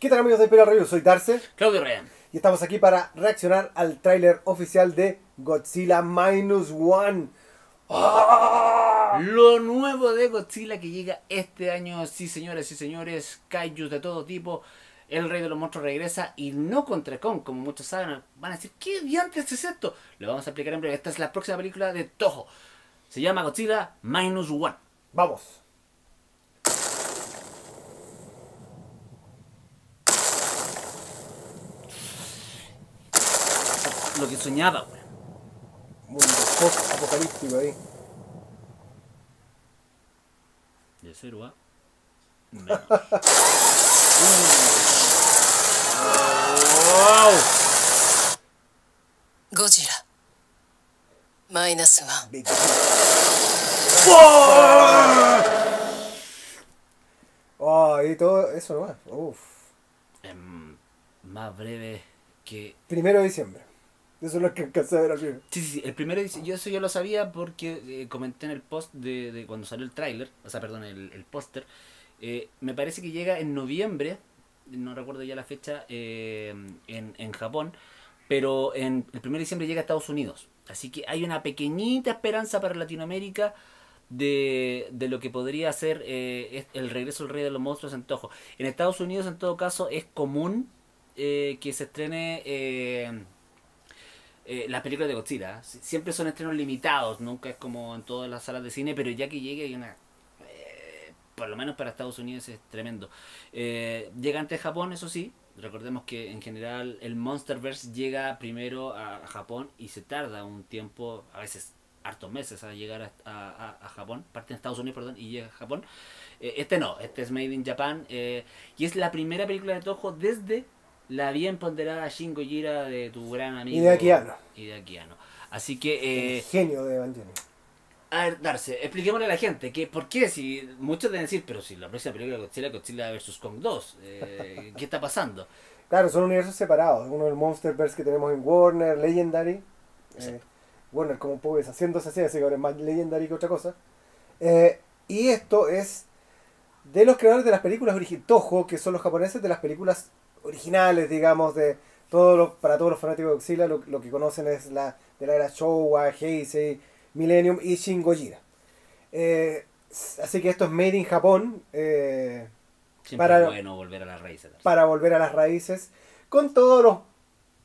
¿Qué tal amigos de Imperial Review? Soy Darce, Claudio Reyán, y estamos aquí para reaccionar al tráiler oficial de Godzilla Minus One. ¡Oh! Lo nuevo de Godzilla que llega este año, sí señores y señores, kaijus de todo tipo, el rey de los monstruos regresa y no contra Kong, como muchos saben, van a decir, ¿qué diantres es esto? Lo vamos a explicar en breve, esta es la próxima película de Toho, se llama Godzilla Minus One. ¡Vamos! Lo que soñaba, güey. Mundo post apocalíptico ahí. De cero a menos. Wow. Godzilla. Minus One. Oh, y todo eso nomás. Uf. Más breve que. 1 de diciembre. Eso es lo que alcancé a ver al primero. Sí, el primero, yo lo sabía porque comenté en el post de cuando salió el tráiler, o sea, perdón, el póster. Me parece que llega en noviembre, no recuerdo ya la fecha, en Japón, pero el 1 de diciembre llega a Estados Unidos. Así que hay una pequeñita esperanza para Latinoamérica de lo que podría ser el regreso del Rey de los Monstruos en Toho. En Estados Unidos, en todo caso, es común que se estrene... las películas de Godzilla siempre son estrenos limitados, nunca es como en todas las salas de cine, pero ya que llegue hay una... por lo menos para Estados Unidos es tremendo. Llega antes a Japón, eso sí, recordemos que en general el Monsterverse llega primero a Japón y se tarda un tiempo, a veces hartos meses a llegar a Japón, parte en Estados Unidos, perdón, y llega a Japón. Este no, este es Made in Japan y es la primera película de Toho desde... la bien ponderada Shin Gojira de tu gran amigo... Hideaki Anno. Así que... el genio de Evangelion. A ver, Darce, expliquémosle a la gente que por qué, si muchos deben decir, pero si la próxima película de Godzilla, Godzilla vs. Kong 2, ¿qué está pasando? Claro, son universos separados. Uno del Monsterverse que tenemos en Warner, Legendary. Warner como un poco deshaciéndose así que ahora es más Legendary que otra cosa. Y esto es de los creadores de las películas Toho, que son los japoneses de las películas... originales, digamos, de todos los, para todos los fanáticos de Godzilla, lo que conocen es de la era Showa, Heisei, Millennium y Shin Gojira. Así que esto es Made in Japón. Para, bueno, volver a las raíces. Para volver a las raíces, con todos los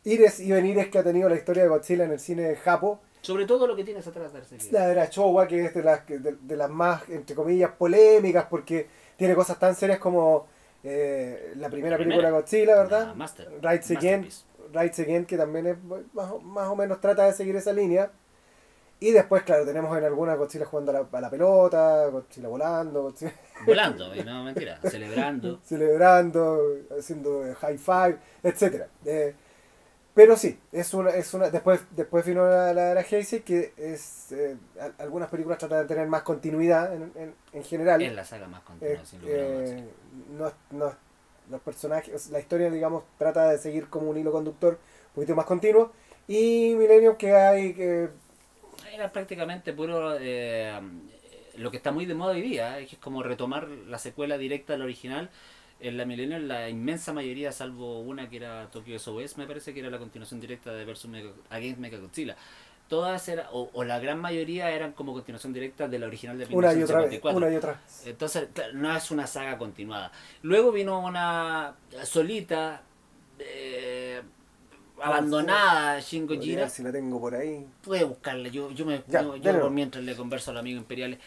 ires y venires que ha tenido la historia de Godzilla en el cine de Japón. Sobre todo lo que tienes atrás de la era Showa, que es de las más, entre comillas, polémicas, porque tiene cosas tan serias como... la primera película Godzilla, ¿verdad? Rights Again, que también es, más o menos trata de seguir esa línea. Y después, claro, tenemos en alguna Godzilla jugando a la pelota, Godzilla volando. Volando, no, mentira, celebrando. Celebrando, haciendo high five, etc. Pero sí, es una después vino la era Heisei, que es algunas películas tratan de tener más continuidad en general. Es la saga más continua, sin lugar a dudas. No, los personajes, la historia, digamos, trata de seguir como un hilo conductor un poquito más continuo. Y Millennium, que hay que... era prácticamente puro... lo que está muy de moda hoy día, es como retomar la secuela directa del original. En la Millennium, la inmensa mayoría, salvo una que era Tokyo SOS, me parece que era la continuación directa de Versus Against Mechagodzilla. Todas eran, o la gran mayoría, eran como continuación directa de la original de 1954. Una y otra vez. Entonces, no es una saga continuada. Luego vino una solita, abandonada, Shin Gojira. Si la tengo por ahí. Puede buscarla, yo por mientras le converso al amigo Imperiales.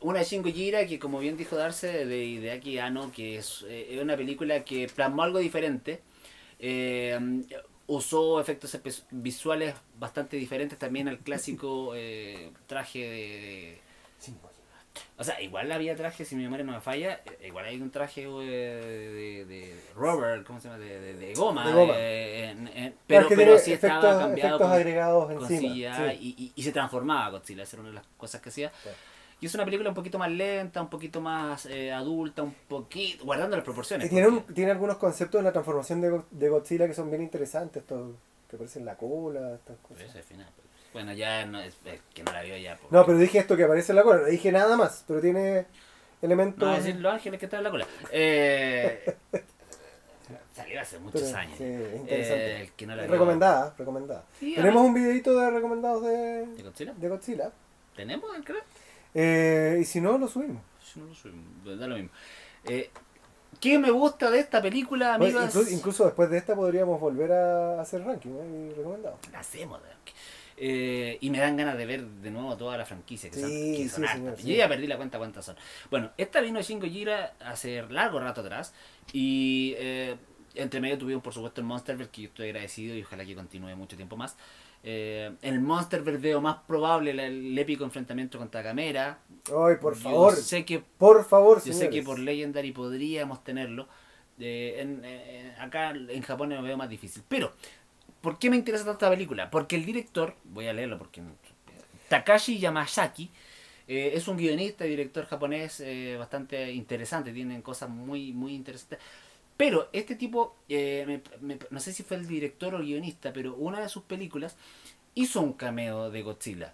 Una Shin Gojira que, como bien dijo Darce, de Hideaki Anno, que es una película que plasmó algo diferente, usó efectos visuales bastante diferentes también al clásico traje de... O sea, igual había traje, si mi memoria no me falla, igual hay un traje de rubber, ¿cómo se llama? De goma. Pero sí estaba cambiado con agregados encima, Godzilla, sí. y se transformaba Godzilla, esa era una de las cosas que hacía. Sí. Y es una película un poquito más lenta, un poquito más adulta, un poquito... guardando las proporciones. Tiene algunos conceptos de la transformación de Godzilla que son bien interesantes, estos que aparecen la cola, estas cosas. Pero eso es final. Bueno, ya no es que no la vio ya. Porque... no, pero dije esto que aparece en la cola, no dije nada más, pero tiene elementos... no, es decir, los ángeles que están en la cola. hace muchos años. Sí, interesante. El que no la recomendada, recomendada. Sí, tenemos un videito de recomendados de... ¿De Godzilla? De Godzilla. ¿Tenemos, creo? Y si no, lo subimos. Si no, lo subimos. Da lo mismo. ¿Qué me gusta de esta película, amigos? Pues incluso después de esta podríamos volver a hacer ranking, ¿eh? Y recomendados. La hacemos, ranking. Y me dan ganas de ver de nuevo toda la franquicia, que sí, son hartas. Sí, sí. Yo ya perdí la cuenta cuántas son. Bueno, esta vino de Shin Gojira hace largo rato atrás. Y entre medio tuvimos, por supuesto, el Monsterverse, que yo estoy agradecido y ojalá que continúe mucho tiempo más. En el Monsterverse veo más probable el épico enfrentamiento contra Gamera. Ay, por favor. Yo sé que, por favor, yo sé que por Legendary podríamos tenerlo. Acá en Japón lo veo más difícil. Pero ¿por qué me interesa tanta película? Porque el director, voy a leerlo porque Takashi Yamazaki es un guionista y director japonés bastante interesante, tienen cosas muy, muy interesantes. Pero este tipo, no sé si fue el director o guionista, pero una de sus películas hizo un cameo de Godzilla.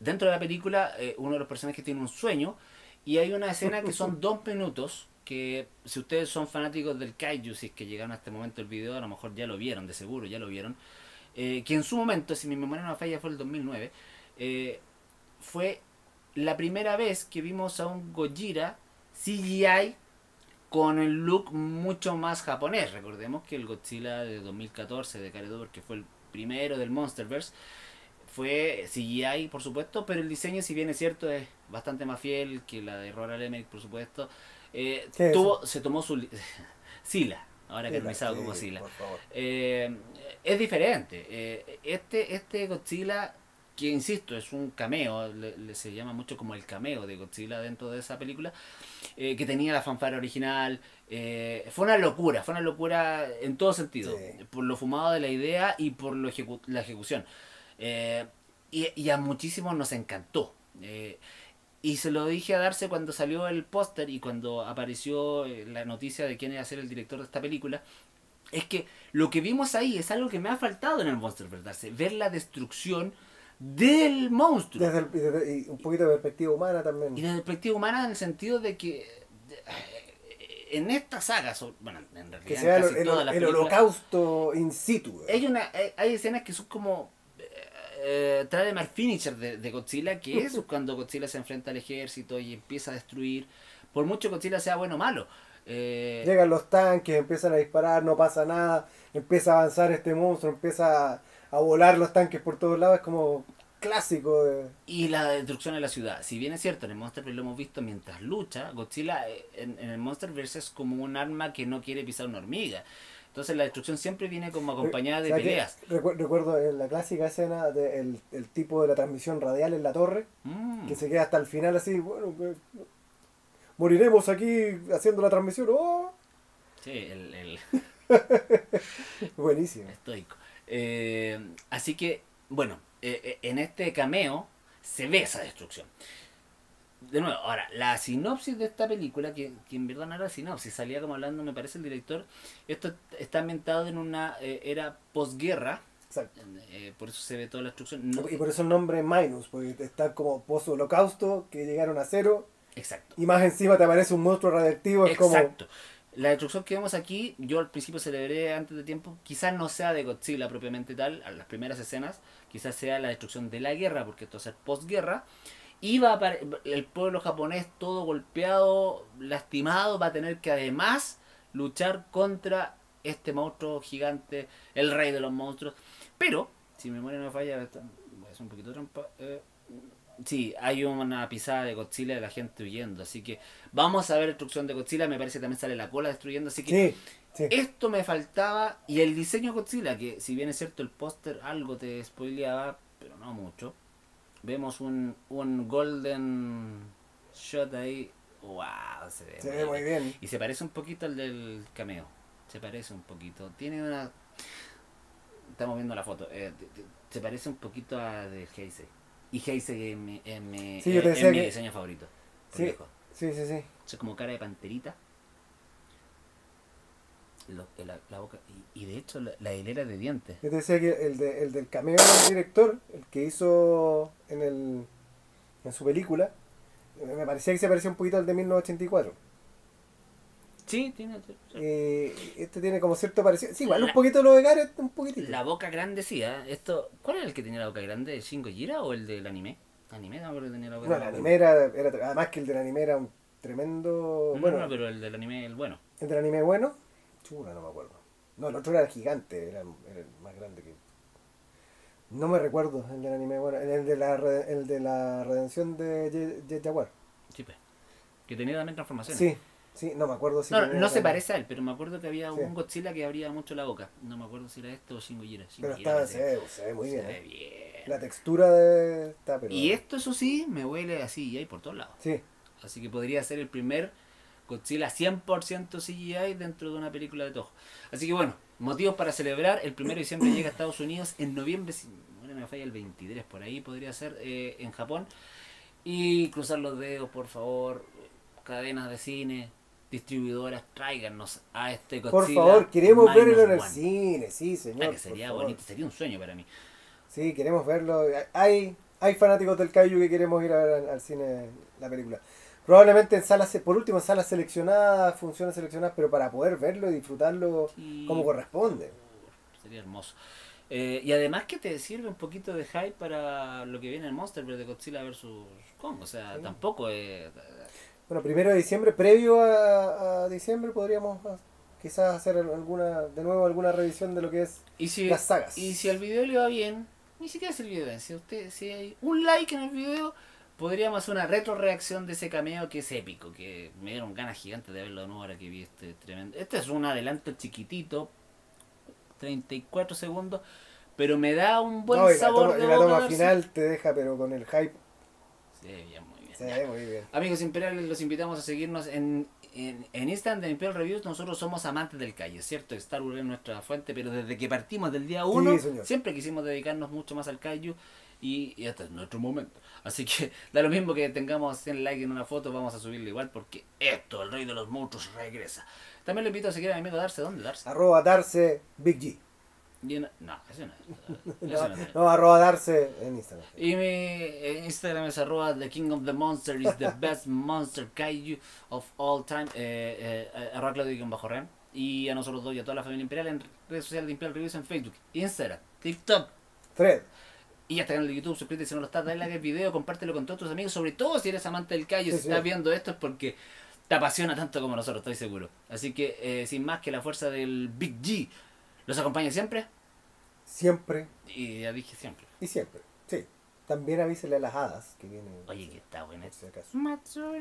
Dentro de la película, uno de los personajes tiene un sueño y hay una escena que son 2 minutos. Que si ustedes son fanáticos del kaiju, si es que llegaron hasta el momento del video, a lo mejor ya lo vieron, de seguro ya lo vieron, que en su momento, si mi memoria no me falla, fue el 2009, fue la primera vez que vimos a un Gojira CGI con el look mucho más japonés. Recordemos que el Godzilla de 2014 de Karedover, que fue el primero del Monsterverse, fue CGI, por supuesto, pero el diseño, si bien es cierto, es bastante más fiel que la de Roland Emmerich, por supuesto. Se tomó su... Sila, ahora canonizado como Sila. Es diferente. Este Godzilla, que insisto, es un cameo, se llama mucho como el cameo de Godzilla dentro de esa película, que tenía la fanfara original. Fue una locura en todo sentido. Sí. Por lo fumado de la idea y por lo la ejecución. Y a muchísimos nos encantó. Y se lo dije a Darce cuando salió el póster y cuando apareció la noticia de quién iba a ser el director de esta película. Es que lo que vimos ahí es algo que me ha faltado en el Monsterverse, Darce. Ver la destrucción del monstruo. Y un poquito de perspectiva humana también. Y de perspectiva humana en el sentido de que... en esta saga, bueno, en realidad que sea casi toda la película, el holocausto in situ. Hay escenas que son como... Trademark Finisher de Godzilla, que es cuando Godzilla se enfrenta al ejército y empieza a destruir, por mucho Godzilla sea bueno o malo, llegan los tanques, empiezan a disparar, no pasa nada, empieza a avanzar este monstruo, empieza a volar los tanques por todos lados, es como clásico de... Y la destrucción de la ciudad, si bien es cierto, en el Monsterverse lo hemos visto mientras lucha, Godzilla en el Monsterverse es como un arma que no quiere pisar una hormiga. Entonces la destrucción siempre viene como acompañada de peleas. Recuerdo la clásica escena del tipo de la transmisión radial en la torre, que se queda hasta el final así, bueno, moriremos aquí haciendo la transmisión. ¡Oh! Sí, buenísimo. Estoico. Así que, bueno, en este cameo se ve esa destrucción. De nuevo, ahora, la sinopsis de esta película, que en verdad no era sinopsis, salía como hablando, me parece, el director. Esto está ambientado en una era posguerra. Exacto. Por eso se ve toda la destrucción. No, y por eso el nombre Minus, porque está como post-holocausto, que llegaron a cero. Exacto. Y más encima te aparece un monstruo radiactivo. Exacto. La destrucción que vemos aquí, yo al principio celebré antes de tiempo, quizás no sea de Godzilla propiamente tal, a las primeras escenas, quizás sea la destrucción de la guerra, porque esto es posguerra. Iba el pueblo japonés todo golpeado, lastimado, va a tener que además luchar contra este monstruo gigante, el rey de los monstruos. Pero, si mi memoria no me falla, voy a hacer un poquito de trampa. Sí, hay una pisada de Godzilla de la gente huyendo, así que vamos a ver destrucción de Godzilla. Me parece que también sale la cola destruyendo, así que sí. Esto me faltaba. Y el diseño de Godzilla, que si bien es cierto el póster algo te spoileaba, pero no mucho. Vemos un golden shot ahí. ¡Wow! Se ve muy bien. Y se parece un poquito al del cameo. Se parece un poquito. Tiene una... Estamos viendo la foto. Se parece un poquito a de Heisei. Y Heisei es mi diseño favorito. Sí. Es como cara de panterita. La boca y de hecho la hilera de dientes. Yo te decía que el del cameo del director, el que hizo en su película, me parecía que se parecía un poquito al de 1984. Sí, tiene. Este tiene como cierto parecido. Sí, igual un poquito lo de Gareth, un poquitito. La boca grande, sí, esto. ¿Cuál era el que tenía la boca grande? ¿El Shin Gojira o el del anime? Anime no, pero tenía la boca grande. No, el anime era. Además que el del anime era un tremendo. No, bueno, no, pero el del anime, el bueno. ¿El del anime bueno? Chula, no me acuerdo. No, el otro era el gigante, era el más grande que. No me recuerdo el del anime bueno. El de la redención de Jet Jaguar. Sí, pues. Que tenía también transformaciones. Sí. Sí, no me acuerdo si... No, no se parece a él, pero me acuerdo que había un Godzilla que abría mucho la boca. No me acuerdo si era esto o Shin Gojira. Pero estaba, se ve muy bien. Se ve bien. La textura de... Está, pero... Y esto, eso sí, me huele así CGI por todos lados. Sí. Así que podría ser el primer Godzilla 100% CGI dentro de una película de Toho. Así que bueno, motivos para celebrar. El 1 de diciembre llega a Estados Unidos. En noviembre, si no me falla, el 23 por ahí podría ser en Japón. Y cruzar los dedos, por favor. Cadenas de cine... distribuidoras, tráiganos a este Godzilla. Por favor, queremos verlo en el cine, sí señor. Que sería bonito, sería un sueño para mí. Sí, queremos verlo. Hay fanáticos del kaiju que queremos ir a ver al cine la película. Probablemente en salas, por último en salas seleccionadas, funciones seleccionadas, pero para poder verlo y disfrutarlo sí, como corresponde. Sería hermoso. Y además que te sirve un poquito de hype para lo que viene el Monsterverse de Godzilla vs. Kong. O sea, sí. Tampoco es... Bueno, 1 de diciembre, previo a diciembre, podríamos quizás hacer de nuevo alguna revisión de lo que es las sagas. Y si al video le va bien, ni siquiera es el video bien, si hay un like en el video, podríamos hacer una retroreacción de ese cameo que es épico, que me dieron ganas gigantes de verlo de nuevo ahora que vi este tremendo... Este es un adelanto chiquitito, 34 segundos, pero me da un buen sabor de boca. La toma final te deja, pero con el hype... Sí, bien. Sí, muy bien. Amigos imperiales, los invitamos a seguirnos en Instagram de Imperial Reviews. Nosotros somos amantes del kaiju, ¿cierto? Star Wars es nuestra fuente, pero desde que partimos del día 1, sí, siempre quisimos dedicarnos mucho más al kaiju y hasta es nuestro momento. Así que da lo mismo que tengamos 100 likes en una foto, vamos a subirle igual porque esto, el rey de los monstruos, regresa. También le invito a seguir a mi amigo Darce. ¿Dónde Darce? @DarceBigG. No, eso no es. No, @Darce en Instagram. Y mi Instagram es @TheKingOfTheMonster is the best monster kaiju of all time. @Claudio_Ren. Y a nosotros dos y a toda la familia Imperial en redes sociales de Imperial Reviews en Facebook, Instagram, TikTok, Thread. Y hasta canal de YouTube, suscríbete si no lo estás, dale like al video, compártelo con todos tus amigos, sobre todo si eres amante del kaiju, si estás viendo esto es porque te apasiona tanto como nosotros, estoy seguro. Así que sin más, que la fuerza del Big G los acompaña siempre. Siempre. Y ya dije siempre. Y siempre, sí. También avísele a las hadas que vienen. Oye, que está buena. Matsura.